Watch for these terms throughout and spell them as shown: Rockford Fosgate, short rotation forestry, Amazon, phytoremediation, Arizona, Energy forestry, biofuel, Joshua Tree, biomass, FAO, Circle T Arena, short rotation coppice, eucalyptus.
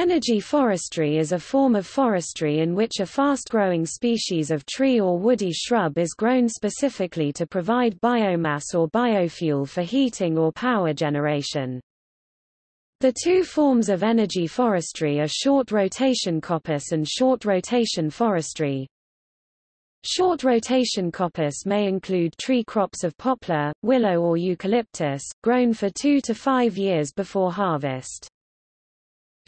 Energy forestry is a form of forestry in which a fast-growing species of tree or woody shrub is grown specifically to provide biomass or biofuel for heating or power generation. The two forms of energy forestry are short rotation coppice and short rotation forestry. Short rotation coppice may include tree crops of poplar, willow or eucalyptus, grown for 2 to 5 years before harvest.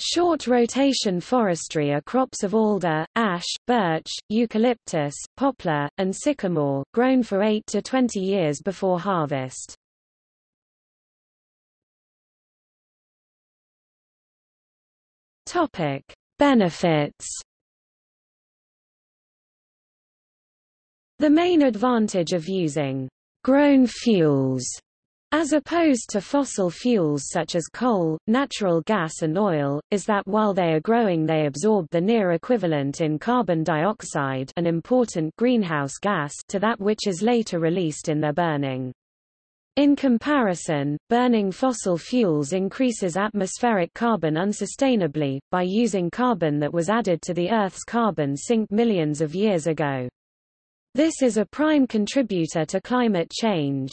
Short rotation forestry are crops of alder, ash, birch, eucalyptus, poplar, and sycamore, grown for 8 to 20 years before harvest. Topic: Benefits. The main advantage of using grown fuels as opposed to fossil fuels such as coal, natural gas and oil, is that while they are growing they absorb the near equivalent in carbon dioxide, an important greenhouse gas, to that which is later released in their burning. In comparison, burning fossil fuels increases atmospheric carbon unsustainably, by using carbon that was added to the Earth's carbon sink millions of years ago. This is a prime contributor to climate change.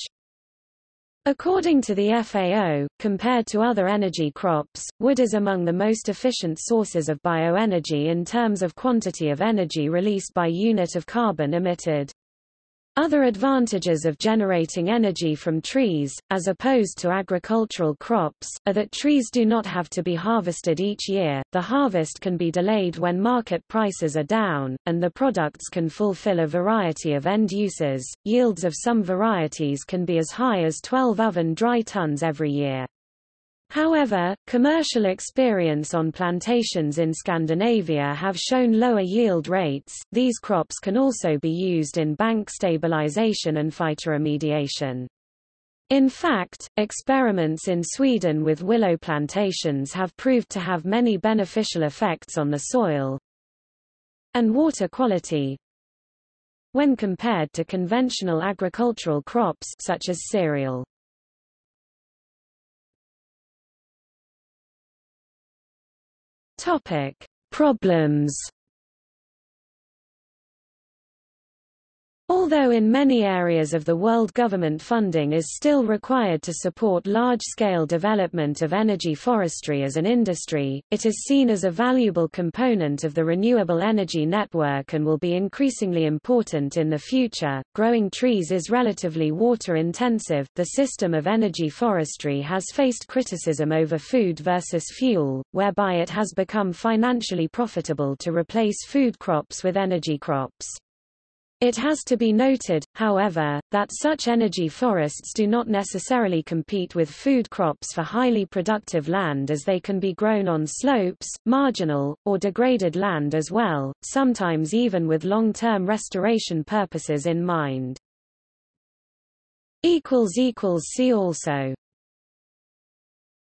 According to the FAO, compared to other energy crops, wood is among the most efficient sources of bioenergy in terms of quantity of energy released by unit of carbon emitted. Other advantages of generating energy from trees, as opposed to agricultural crops, are that trees do not have to be harvested each year, the harvest can be delayed when market prices are down, and the products can fulfill a variety of end uses. Yields of some varieties can be as high as 12 oven dry tons every year. However, commercial experience on plantations in Scandinavia have shown lower yield rates. These crops can also be used in bank stabilization and phytoremediation. In fact, experiments in Sweden with willow plantations have proved to have many beneficial effects on the soil and water quality when compared to conventional agricultural crops such as cereal. Topic: Problems. Although in many areas of the world government funding is still required to support large-scale development of energy forestry as an industry, it is seen as a valuable component of the renewable energy network and will be increasingly important in the future. Growing trees is relatively water-intensive. The system of energy forestry has faced criticism over food versus fuel, whereby it has become financially profitable to replace food crops with energy crops. It has to be noted, however, that such energy forests do not necessarily compete with food crops for highly productive land, as they can be grown on slopes, marginal, or degraded land as well, sometimes even with long-term restoration purposes in mind. See also